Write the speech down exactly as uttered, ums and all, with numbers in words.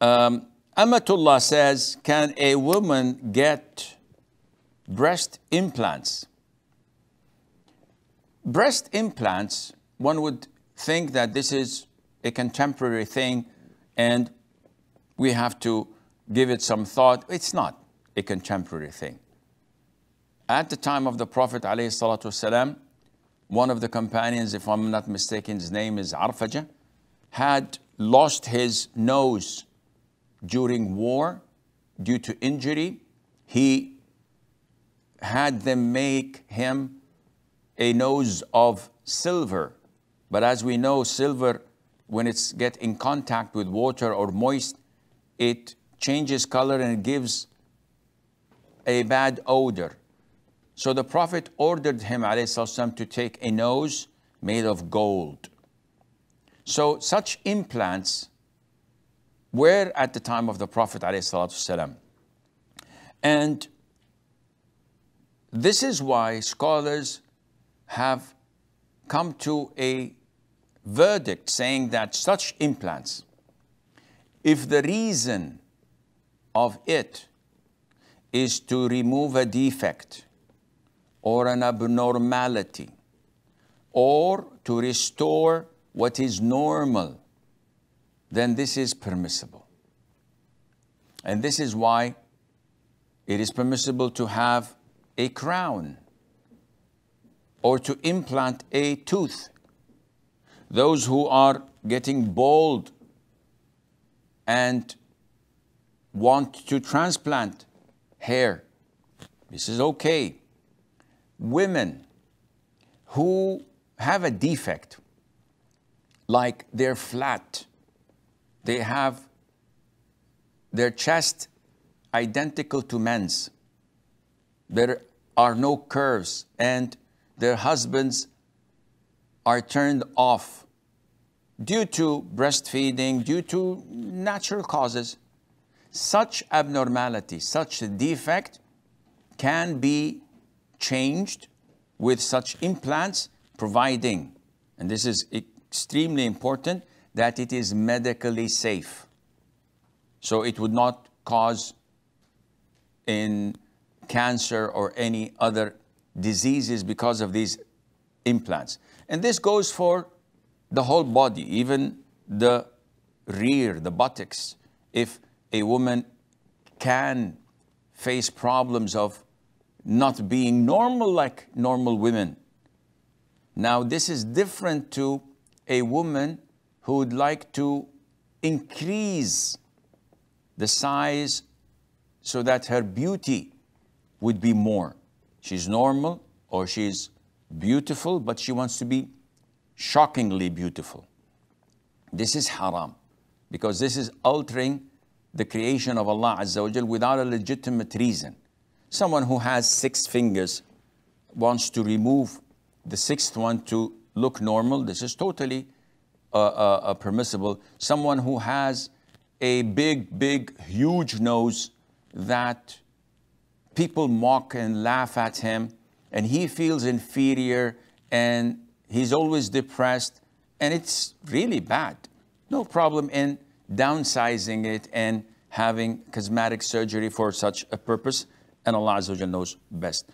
Um, Amatullah says, can a woman get breast implants? Breast implants, one would think that this is a contemporary thing and we have to give it some thought. It's not a contemporary thing. At the time of the Prophet ﷺ, one of the companions, if I'm not mistaken, his name is Arfajah, had lost his nose during war due to injury. He had them make him a nose of silver. But as we know, silver, when it's get in contact with water or moist, it changes color and it gives a bad odor. So the Prophet ordered him ﷺ to take a nose made of gold. So such implants were at the time of the Prophet ﷺ. And this is why scholars have come to a verdict saying that such implants, if the reason of it is to remove a defect or an abnormality or to restore what is normal, then this is permissible. And this is why it is permissible to have a crown or to implant a tooth. Those who are getting bald and want to transplant hair, this is okay. Women who have a defect, like they're flat, they have their chest identical to men's, there are no curves, and their husbands are turned off due to breastfeeding, due to natural causes. Such abnormality, such a defect can be changed with such implants, providing, and this is extremely important, that it is medically safe. So it would not cause in cancer or any other diseases because of these implants. And this goes for the whole body, even the rear, the buttocks. If a woman can face problems of not being normal like normal women. Now, this is different to a woman who would like to increase the size so that her beauty would be more. She's normal or she's beautiful, but she wants to be shockingly beautiful. This is haram, because this is altering the creation of Allah Azza wa Jal without a legitimate reason. Someone who has six fingers wants to remove the sixth one to look normal. This is totally uh, uh, permissible. Someone who has a big, big, huge nose that people mock and laugh at him, and he feels inferior, and he's always depressed, and it's really bad. No problem in downsizing it and having cosmetic surgery for such a purpose, and Allah Azza wa Jalla knows best.